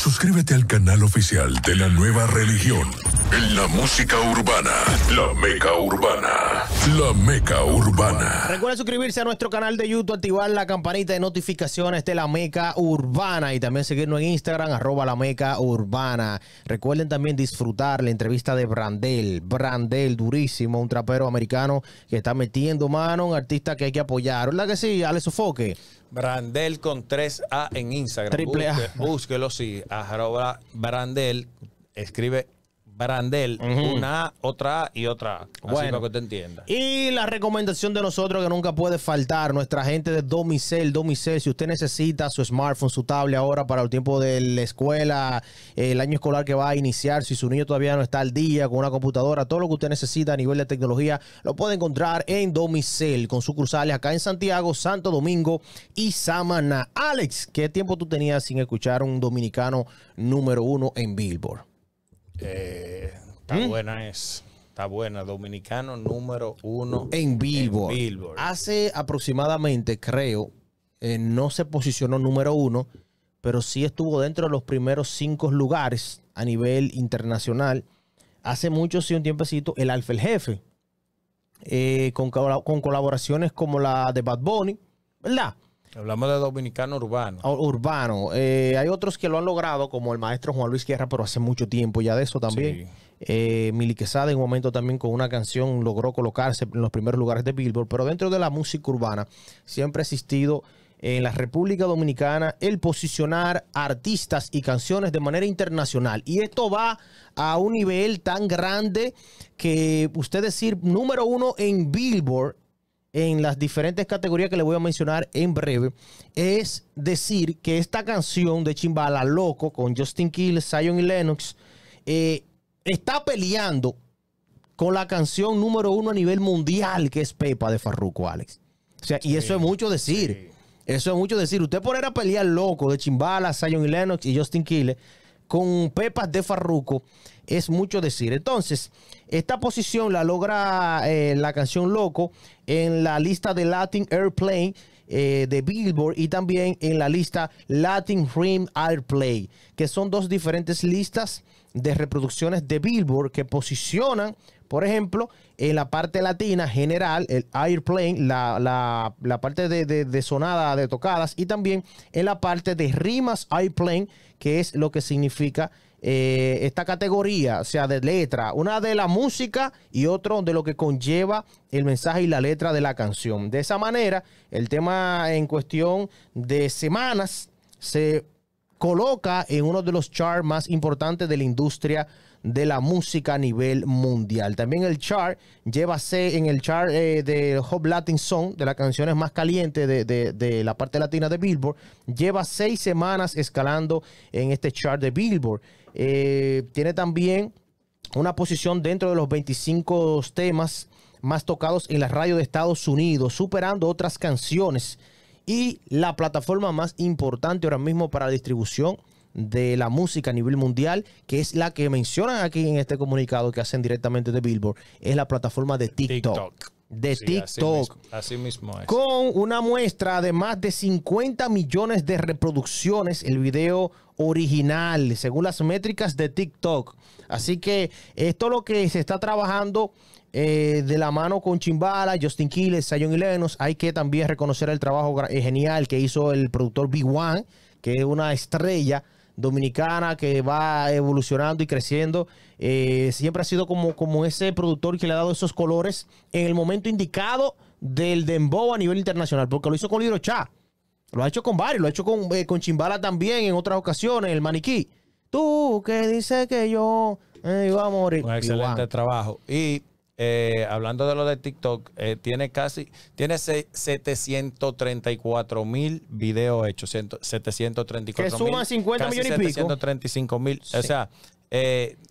Suscríbete al canal oficial de la nueva religión en la música urbana, La Meca Urbana, La Meca Urbana. Recuerda suscribirse a nuestro canal de YouTube, activar la campanita de notificaciones de La Meca Urbana y también seguirnos en Instagram, @La Meca Urbana. Recuerden también disfrutar la entrevista de Brandel. Brandel, durísimo, un trapero americano que está metiendo mano, un artista que hay que apoyar. ¿Verdad que sí? Ale Sofoque. Brandel con 3A en Instagram. Triple A. Búsquelo, sí. @Brandel. Escribe Brandel, una A, otra A y otra A. Bueno, así para que te entienda. Y la recomendación de nosotros que nunca puede faltar, nuestra gente de Domicell. Domicell, si usted necesita su smartphone, su tablet ahora para el tiempo de la escuela, el año escolar que va a iniciar, si su niño todavía no está al día con una computadora, todo lo que usted necesita a nivel de tecnología lo puede encontrar en Domicell, con sucursales acá en Santiago, Santo Domingo y Samaná. Alex, ¿qué tiempo tú tenías sin escuchar un dominicano número 1 en Billboard? Está buena, dominicano número 1 en Billboard. Hace aproximadamente, creo, no se posicionó número 1, pero sí estuvo dentro de los primeros 5 lugares a nivel internacional. Hace mucho, sí, un tiempecito, el Alfa, el Jefe, con colaboraciones como la de Bad Bunny, ¿verdad? Hablamos de dominicano urbano. Urbano. Hay otros que lo han logrado, como el maestro Juan Luis Guerra, pero hace mucho tiempo ya de eso también. Sí. Milly Quezada en un momento también con una canción logró colocarse en los primeros lugares de Billboard. Pero dentro de la música urbana siempre ha existido en la República Dominicana el posicionar artistas y canciones de manera internacional. Y esto va a un nivel tan grande que usted decir número 1 en Billboard, en las diferentes categorías que le voy a mencionar en breve, es decir que esta canción de Chimbala, Loco, con Justin Quiles, Zion y Lennox, está peleando con la canción número 1 a nivel mundial, que es Pepa de Farruko, Alex. O sea, y eso es mucho decir. Eso es mucho decir. Usted poner a pelear Loco de Chimbala, Zion y Lennox y Justin Quiles con Pepa de Farruko es mucho decir. Entonces, esta posición la logra la canción Loco en la lista de Latin Airplay de Billboard y también en la lista Latin Rim Airplay, que son dos diferentes listas de reproducciones de Billboard que posicionan, por ejemplo, en la parte latina general, el Airplay, la parte de sonada, de tocadas, y también en la parte de rimas Airplay, que es lo que significa esta categoría, o sea, de letra, una de la música y otro de lo que conlleva el mensaje y la letra de la canción. De esa manera, el tema en cuestión de semanas se coloca en uno de los charts más importantes de la industria de la música a nivel mundial. También el chart llévase en el chart de Hot Latin Song, de las canciones más calientes de la parte latina de Billboard, lleva 6 semanas escalando en este chart de Billboard. Tiene también una posición dentro de los 25 temas más tocados en la radio de Estados Unidos, superando otras canciones. Y la plataforma más importante ahora mismo para la distribución de la música a nivel mundial, que es la que mencionan aquí en este comunicado que hacen directamente de Billboard, es la plataforma de TikTok. De TikTok. Así mismo es. Con una muestra de más de 50 millones de reproducciones, el video original, según las métricas de TikTok. Así que esto es lo que se está trabajando de la mano con Chimbala, Justin Quiles, Zion y Lennox. Hay que también reconocer el trabajo genial que hizo el productor Big One, que es una estrella dominicana que va evolucionando y creciendo. Siempre ha sido como ese productor que le ha dado esos colores en el momento indicado del dembow a nivel internacional, porque lo hizo con Lirocha, lo ha hecho con varios, lo ha hecho con Chimbala también en otras ocasiones, el Maniquí. Tú que dices que yo iba a morir. Un excelente trabajo. Y hablando de lo de TikTok, tiene 734,000 videos hechos, 734,000, que suman 50 millones y pico. 735,000, sí. O sea,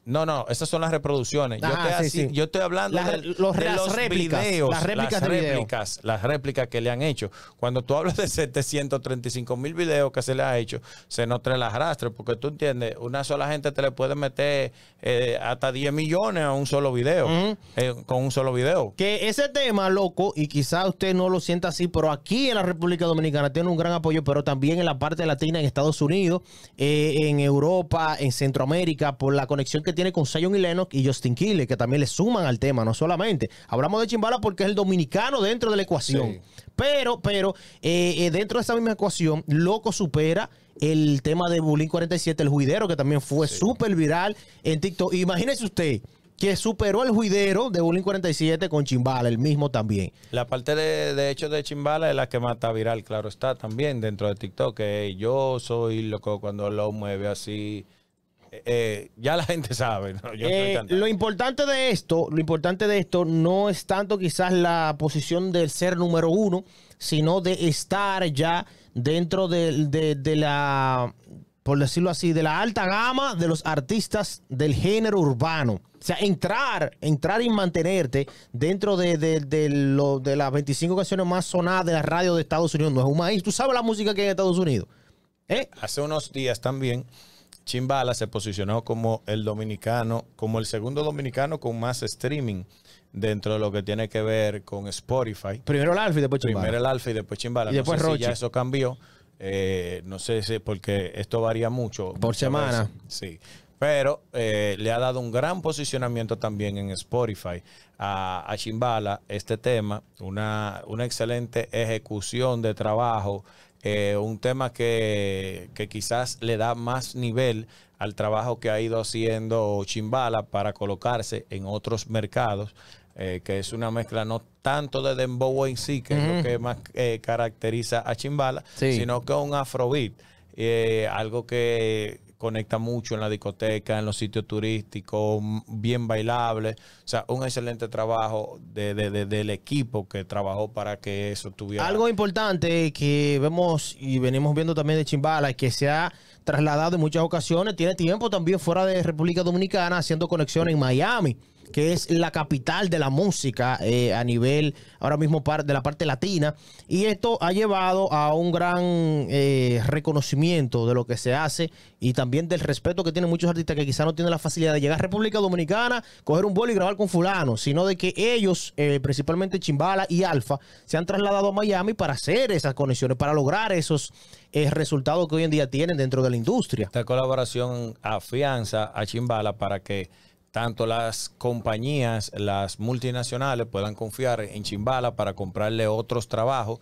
No, esas son las reproducciones. Ajá, yo, yo estoy hablando de las réplicas que le han hecho. Cuando tú hablas de 735,000 videos que se le ha hecho, se nos trae el arrastre, porque tú entiendes, una sola gente te le puede meter hasta 10 millones a un solo video, con un solo video. Que ese tema, loco, y quizá usted no lo sienta así, pero aquí en la República Dominicana tiene un gran apoyo, pero también en la parte latina, en Estados Unidos, en Europa, en Centroamérica, por la conexión que tiene con Zion y Lennox y Justin Quiles, que también le suman al tema, no solamente. Hablamos de Chimbala porque es el dominicano dentro de la ecuación. Sí. Pero dentro de esa misma ecuación, loco supera el tema de Bulín 47, el juidero, que también fue súper viral en TikTok. Imagínese usted que superó el juidero de Bulín 47 con Chimbala, el mismo también. La parte de hecho de Chimbala es la que más está viral, claro está, también dentro de TikTok. Que yo soy loco cuando lo mueve así. Ya la gente sabe, ¿no? Yo lo importante de esto no es tanto quizás la posición del ser número uno, sino de estar ya dentro de la, por decirlo así, de la alta gama de los artistas del género urbano. O sea, entrar y mantenerte dentro de las 25 canciones más sonadas de la radio de Estados Unidos. No es un maíz. Tú sabes la música que hay en Estados Unidos. Hace unos días también Chimbala se posicionó como el dominicano, como el segundo dominicano con más streaming dentro de lo que tiene que ver con Spotify. Primero el Alfa y después Chimbala. Y después Rochi. Si ya eso cambió. No sé si, porque esto varía mucho. Por semana. Veces. Sí. Pero le ha dado un gran posicionamiento también en Spotify a Chimbala este tema. Una excelente ejecución de trabajo. Un tema que quizás le da más nivel al trabajo que ha ido haciendo Chimbala para colocarse en otros mercados, que es una mezcla no tanto de dembow en sí, que es lo que más caracteriza a Chimbala, sino que un afrobeat, algo que conecta mucho en la discoteca, en los sitios turísticos, bien bailable. O sea, un excelente trabajo del equipo que trabajó para que eso tuviera. Algo importante que vemos y venimos viendo también de Chimbala, que se ha trasladado en muchas ocasiones, tiene tiempo también fuera de República Dominicana, haciendo conexión en Miami, que es la capital de la música a nivel ahora mismo de la parte latina. Y esto ha llevado a un gran reconocimiento de lo que se hace y también del respeto que tienen muchos artistas que quizás no tienen la facilidad de llegar a República Dominicana, coger un bolo y grabar con fulano, sino de que ellos, principalmente Chimbala y Alfa, se han trasladado a Miami para hacer esas conexiones, para lograr esos resultados que hoy en día tienen dentro de la industria. Esta colaboración afianza a Chimbala para que tanto las compañías, las multinacionales, puedan confiar en Chimbala para comprarle otros trabajos,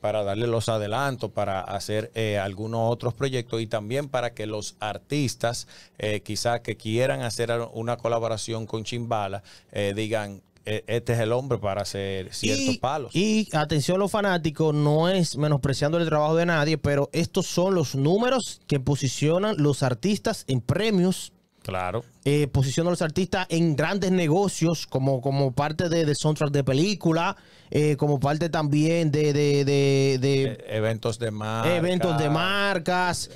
para darle los adelantos, para hacer algunos otros proyectos, y también para que los artistas quizás que quieran hacer una colaboración con Chimbala digan, este es el hombre para hacer ciertos palos. Y atención, los fanáticos, no es menospreciando el trabajo de nadie, pero estos son los números que posicionan los artistas en premios. Claro. Posiciona a los artistas en grandes negocios, como parte de soundtrack de película, como parte también de eventos de marcas.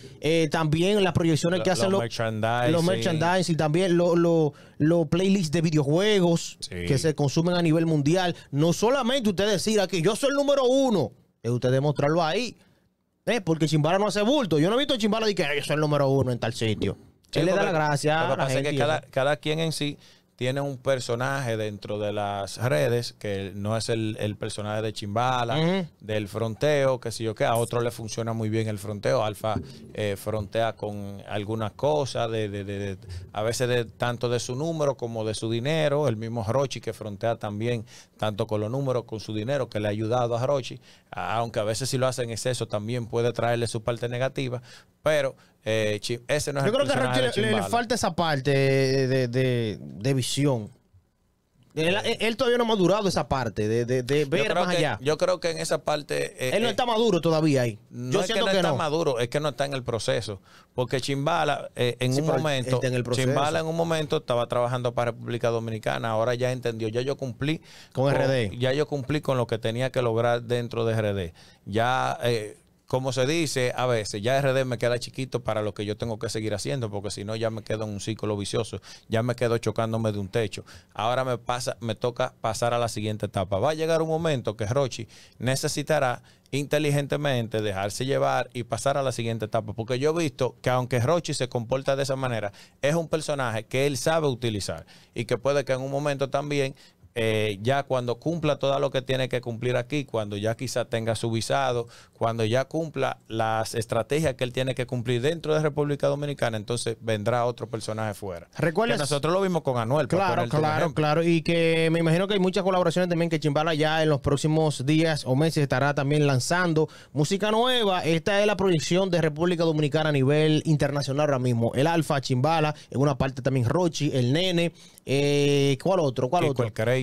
También las proyecciones que hacen los merchandising, también los playlists de videojuegos que se consumen a nivel mundial. No solamente usted decir aquí, yo soy el número uno, es usted demostrarlo ahí. Porque Chimbala no hace bulto. Yo no he visto a Chimbala y que yo soy el número uno en tal sitio. Él le da la gracia. Lo que pasa es que cada quien en sí tiene un personaje dentro de las redes, que no es el personaje de Chimbala, del fronteo, que si yo que a otro le funciona muy bien el fronteo. Alfa frontea con algunas cosas, a veces tanto de su número como de su dinero. El mismo Rochi, que frontea también tanto con los números, con su dinero, que le ha ayudado a Rochi, aunque a veces si lo hace en exceso también puede traerle su parte negativa, pero ese no es. Yo creo que a Rochi le falta esa parte de visión. Él todavía no ha madurado esa parte de ver más allá. Yo creo que en esa parte él no está maduro todavía ahí. Yo siento que no está maduro, es que no está en el proceso. Porque Chimbala en un momento estaba trabajando para República Dominicana. Ahora ya entendió, ya yo cumplí con RD, ya yo cumplí con lo que tenía que lograr dentro de RD. Ya como se dice a veces, ya RD me queda chiquito para lo que yo tengo que seguir haciendo, porque si no ya me quedo en un círculo vicioso, ya me quedo chocándome de un techo. Ahora me toca pasar a la siguiente etapa. Va a llegar un momento que Rochi necesitará inteligentemente dejarse llevar y pasar a la siguiente etapa, porque yo he visto que aunque Rochi se comporta de esa manera, es un personaje que él sabe utilizar y que puede que en un momento también... ya cuando cumpla todo lo que tiene que cumplir aquí, cuando ya quizá tenga su visado, cuando ya cumpla las estrategias que él tiene que cumplir dentro de República Dominicana, entonces vendrá otro personaje fuera. Recuerda, nosotros lo vimos con Anuel. Claro, claro, claro. Y que me imagino que hay muchas colaboraciones también, que Chimbala ya en los próximos días o meses estará también lanzando música nueva. Esta es la proyección de República Dominicana a nivel internacional ahora mismo. El Alfa, Chimbala, en una parte también Rochi, el Nene, ¿cuál otro?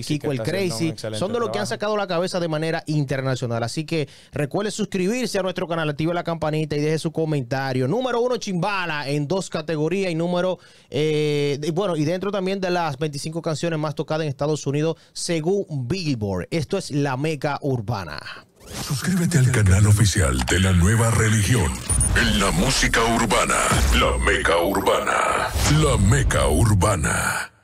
Chico el Crazy, son de los que han sacado la cabeza de manera internacional. Así que recuerde suscribirse a nuestro canal, active la campanita y deje su comentario. Número 1, Chimbala, en 2 categorías, y número, y dentro también de las 25 canciones más tocadas en Estados Unidos según Billboard. Esto es La Meca Urbana. Suscríbete al canal oficial de la nueva religión en la música urbana, La Meca Urbana, La Meca Urbana.